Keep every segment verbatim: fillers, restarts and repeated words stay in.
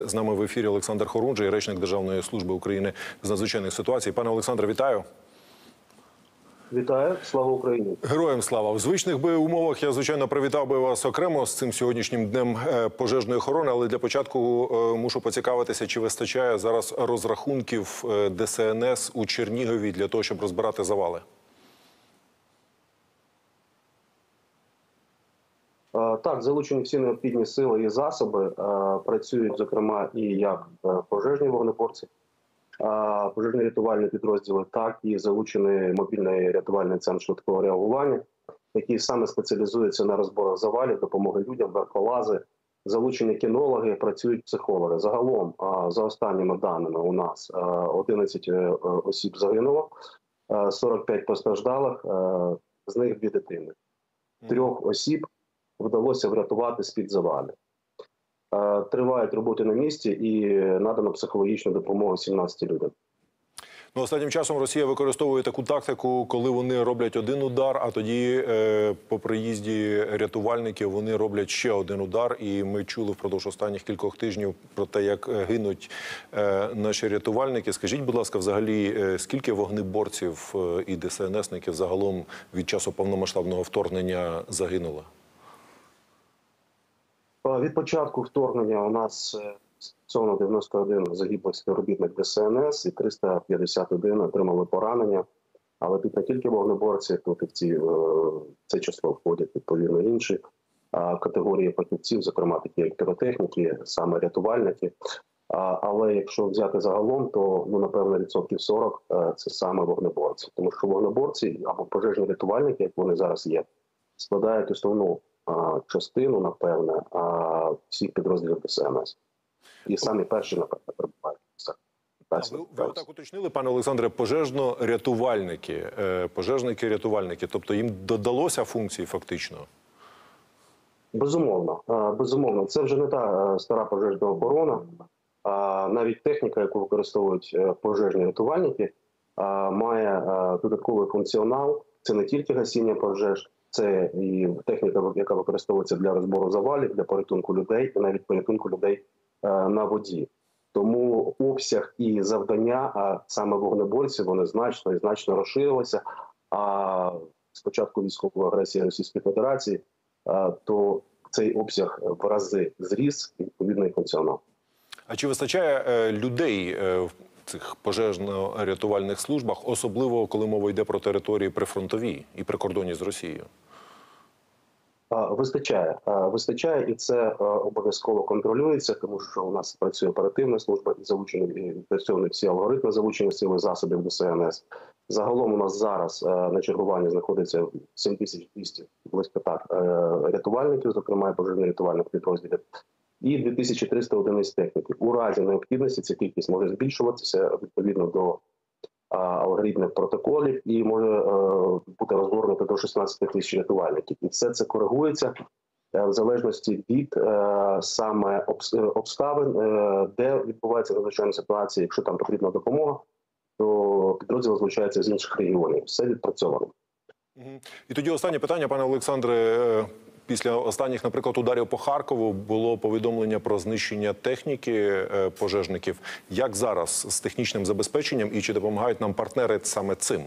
З нами в ефірі Олександр Хоружний, речник Державної служби України з надзвичайних ситуацій. Пане Олександре, вітаю. Вітаю. Слава Україні. Героям слава. В звичних би умовах я, звичайно, привітав би вас окремо з цим сьогоднішнім днем пожежної охорони, але для початку мушу поцікавитися, чи вистачає зараз розрахунків Де Ес En Ес у Чернігові для того, щоб розбирати завали? Так, залучені всі необхідні сили і засоби, працюють, зокрема, і як пожежні вогнеборці, пожежні рятувальні підрозділи, так і залучений мобільний рятувальний центр швидкого реагування, який саме спеціалізується на розборах завалів, допомоги людям, верхолази, залучені кінологи, працюють психологи. Загалом, за останніми даними, у нас одинадцять осіб загинуло, сорок п'ять постраждалих, з них дві дитини, трьох осіб вдалося врятувати з-під завалів. Тривають роботи на місці і надано психологічну допомогу сімнадцяти людям. Ну, останнім часом Росія використовує таку тактику, коли вони роблять один удар, а тоді е, по приїзді рятувальників вони роблять ще один удар. І ми чули впродовж останніх кількох тижнів про те, як гинуть е, наші рятувальники. Скажіть, будь ласка, взагалі, е, скільки вогнеборців е, і ДСНСників загалом від часу повномасштабного вторгнення загинуло? Від початку вторгнення у нас дев'яносто один загиблих співробітник Де Ес En Ес і триста п'ятдесят один отримали поранення. Але тут не тільки вогнеборці, тут і в, ці, в це число входять відповідно інші категорії фахівців, зокрема такі як піротехніки, саме рятувальники. Але якщо взяти загалом, то, ну, напевно, відсотків сорок це саме вогнеборці. Тому що вогнеборці або пожежні рятувальники, як вони зараз є, складають основну частину, напевне, всіх підрозділів Де Ес En Ес. І самі перші, напевне, перебувають. Ви, ви отак уточнили, пане Олександре, пожежно-рятувальники, пожежники-рятувальники, тобто їм додалося функції фактично? Безумовно, безумовно. Це вже не та стара пожежна оборона. Навіть техніка, яку використовують пожежні рятувальники, має додатковий функціонал. Це не тільки гасіння пожеж, це і техніка, яка використовується для розбору завалів, для порятунку людей, і навіть порятунку людей на воді. Тому обсяг і завдання, а саме вогнеборців, вони значно і значно розширилися. А з початку військової агресії Російської Федерації, то цей обсяг в рази зріс, відповідно, і функціонал. А чи вистачає людей в цих пожежно-рятувальних службах, особливо коли мова йде про території прифронтові і прикордонні з Росією? Вистачає. Вистачає, і це обов'язково контролюється, тому що у нас працює оперативна служба, і залучені працюють всі алгоритми залучення сили засобів Де Ес En Ес. Загалом у нас зараз на чергуванні знаходиться сім тисяч двісті близько так рятувальників, зокрема пожежно-рятувальних підрозділів, і дві тисячі триста одиниць техніки. У разі необхідності ця кількість може збільшуватися відповідно до а, алгоритмів протоколів і може а, бути розгорнуто до шістнадцяти тисяч рятувальників. І все це коригується а, в залежності від а, саме обс... обставин, а, де відбувається надзвичайна ситуація. Якщо там потрібна допомога, то підрозділ залучається з інших регіонів. Все відпрацьовано. І тоді останнє питання, пане Олександре. Після останніх, наприклад, ударів по Харкову було повідомлення про знищення техніки пожежників. Як зараз з технічним забезпеченням і чи допомагають нам партнери саме цим?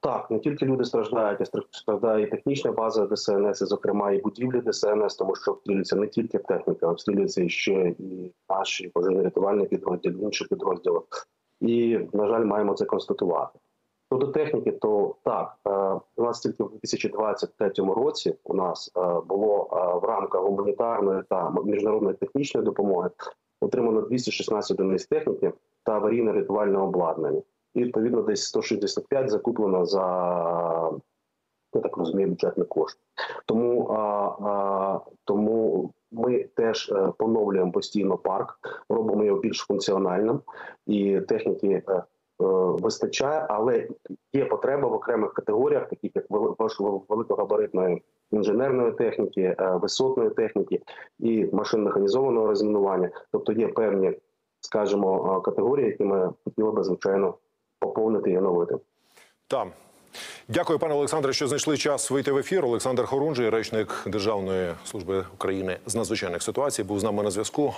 Так, не тільки люди страждають, а страждає і технічна база Де Ес En Ес, і, зокрема, і будівлі Де Ес En Ес, тому що обстрілюється не тільки техніка, обстрілюється ще і наші пожежно-рятувальні підрозділи, інші підрозділи. І, на жаль, маємо це констатувати. Щодо техніки, то так, у нас тільки в дві тисячі двадцять третьому році у нас було в рамках гуманітарної та міжнародної технічної допомоги отримано двісті шістнадцять одиниць техніки та аварійно-рятувальне обладнання. І, відповідно, десь сто шістдесят п'ять закуплено за, я так розумію, бюджетний кошт. Тому, а, а, тому ми теж поновлюємо постійно парк, робимо його більш функціональним, і техніки вистачає, але є потреба в окремих категоріях, таких як великогабаритної інженерної техніки, висотної техніки і машин механізованого розмінування. Тобто є певні, скажімо, категорії, які ми хотіли би, звичайно, поповнити і оновити. Так. Дякую, пане Олександре, що знайшли час вийти в ефір. Олександр Хоружний, речник Державної служби України з надзвичайних ситуацій, був з нами на зв'язку.